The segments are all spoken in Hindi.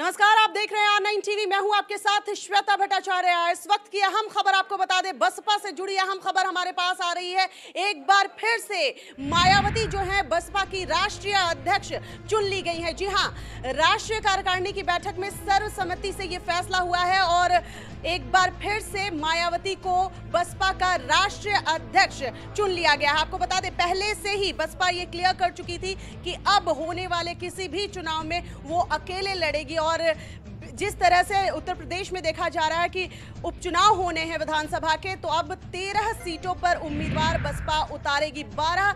नमस्कार, आप देख रहे हैं R9 टीवी। मैं हूं आपके साथ श्वेता भट्टाचार्य। इस वक्त की अहम खबर आपको बता दें, बसपा से जुड़ी अहम खबर हमारे पास आ रही है। एक बार फिर से मायावती जो है बसपा की राष्ट्रीय अध्यक्ष चुन ली गई है। जी हां, राष्ट्रीय कार्यकारिणी की बैठक में सर्वसम्मति से ये फैसला हुआ है और एक बार फिर से मायावती को बसपा का राष्ट्रीय अध्यक्ष चुन लिया गया है। आपको बता दें, पहले से ही बसपा ये क्लियर कर चुकी थी कि अब होने वाले किसी भी चुनाव में वो अकेले लड़ेगी। और जिस तरह से उत्तर प्रदेश में देखा जा रहा है कि उपचुनाव होने हैं विधानसभा के, तो अब 13 सीटों पर उम्मीदवार बसपा उतारेगी। 12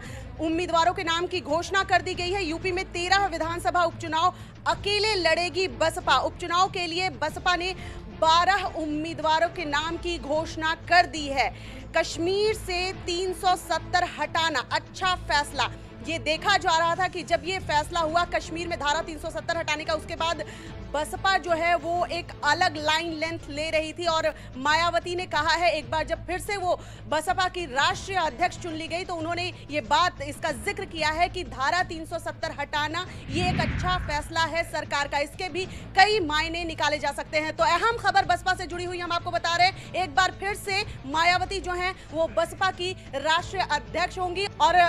उम्मीदवारों के नाम की घोषणा कर दी गई है। यूपी में 13 विधानसभा उपचुनाव अकेले लड़ेगी बसपा। उपचुनाव के लिए बसपा ने 12 उम्मीदवारों के नाम की घोषणा कर दी है। कश्मीर से 370 हटाना अच्छा फैसला। ये देखा जा रहा था कि जब ये फैसला हुआ कश्मीर में धारा 370 हटाने का, उसके बाद बसपा जो है वो एक अलग लाइन लेंथ ले रही थी। और मायावती ने कहा है, एक बार जब फिर से वो बसपा की राष्ट्रीय अध्यक्ष चुन ली गई तो उन्होंने ये बात, इसका जिक्र किया है कि धारा 370 हटाना ये एक अच्छा फैसला है सरकार का। इसके भी कई मायने निकाले जा सकते हैं। तो अहम खबर बसपा से जुड़ी हुई हम आपको बता रहे हैं। एक बार फिर से मायावती जो है वो बसपा की राष्ट्रीय अध्यक्ष होंगी। और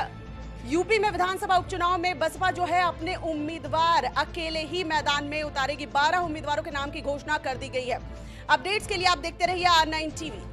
यूपी में विधानसभा उपचुनाव में बसपा जो है अपने उम्मीदवार अकेले ही मैदान में उतारेगी। 12 उम्मीदवारों के नाम की घोषणा कर दी गई है। अपडेट्स के लिए आप देखते रहिए R9 टीवी।